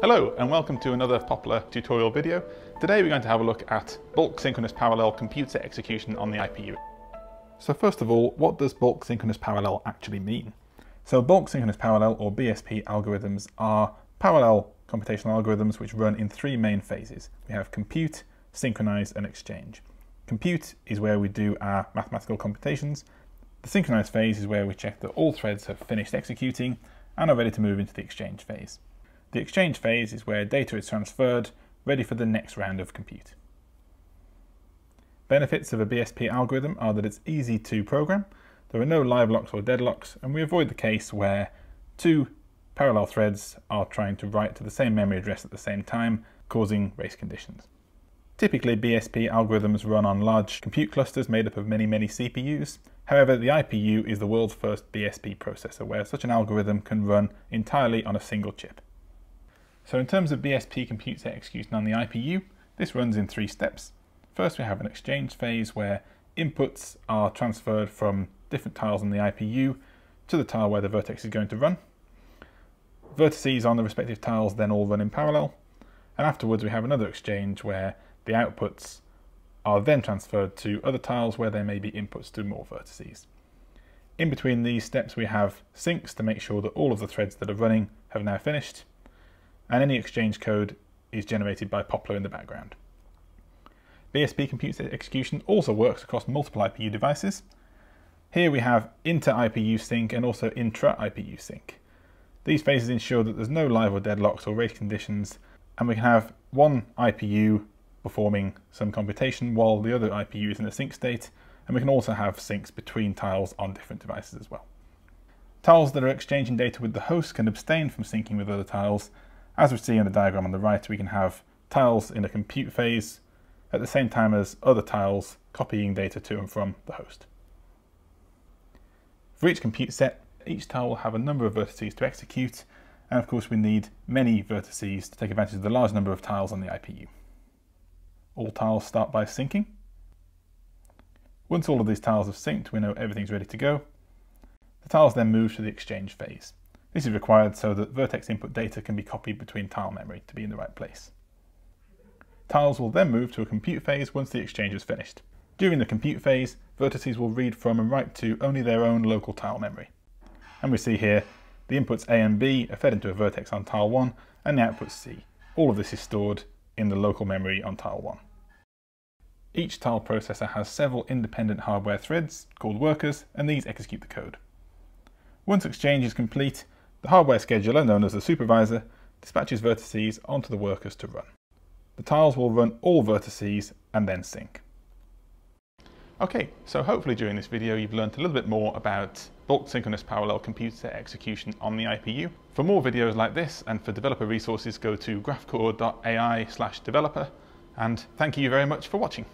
Hello and welcome to another Poplar tutorial video. Today we're going to have a look at bulk synchronous parallel computer execution on the IPU. So first of all, what does bulk synchronous parallel actually mean? So bulk synchronous parallel, or BSP algorithms, are parallel computational algorithms which run in three main phases. We have compute, synchronize and exchange. Compute is where we do our mathematical computations. The synchronize phase is where we check that all threads have finished executing and are ready to move into the exchange phase. The exchange phase is where data is transferred, ready for the next round of compute. Benefits of a BSP algorithm are that it's easy to program, there are no live locks or deadlocks, and we avoid the case where two parallel threads are trying to write to the same memory address at the same time, causing race conditions. Typically, BSP algorithms run on large compute clusters made up of many CPUs. However, the IPU is the world's first BSP processor, where such an algorithm can run entirely on a single chip. So in terms of BSP computer execution on the IPU, this runs in three steps. First, we have an exchange phase where inputs are transferred from different tiles on the IPU to the tile where the vertex is going to run. Vertices on the respective tiles then all run in parallel. And afterwards, we have another exchange where the outputs are then transferred to other tiles where there may be inputs to more vertices. In between these steps, we have syncs to make sure that all of the threads that are running have now finished. And any exchange code is generated by Poplar in the background. BSP computer execution also works across multiple IPU devices. Here we have inter-IPU sync and also intra-IPU sync. These phases ensure that there's no live or deadlocks or race conditions, and we can have one IPU performing some computation while the other IPU is in a sync state, and we can also have syncs between tiles on different devices as well. Tiles that are exchanging data with the host can abstain from syncing with other tiles. As we see in the diagram on the right, we can have tiles in a compute phase at the same time as other tiles copying data to and from the host. For each compute set, each tile will have a number of vertices to execute, and of course we need many vertices to take advantage of the large number of tiles on the IPU. All tiles start by syncing. Once all of these tiles have synced, we know everything's ready to go. The tiles then move to the exchange phase. This is required so that vertex input data can be copied between tile memory to be in the right place. Tiles will then move to a compute phase once the exchange is finished. During the compute phase, vertices will read from and write to only their own local tile memory. And we see here the inputs A and B are fed into a vertex on tile 1 and the outputs C. All of this is stored in the local memory on tile 1. Each tile processor has several independent hardware threads called workers, and these execute the code. Once exchange is complete, the hardware scheduler, known as the supervisor, dispatches vertices onto the workers to run. The tiles will run all vertices and then sync. Okay, so hopefully during this video you've learned a little bit more about bulk synchronous parallel computer execution on the IPU. For more videos like this and for developer resources, go to graphcore.ai/developer, and thank you very much for watching.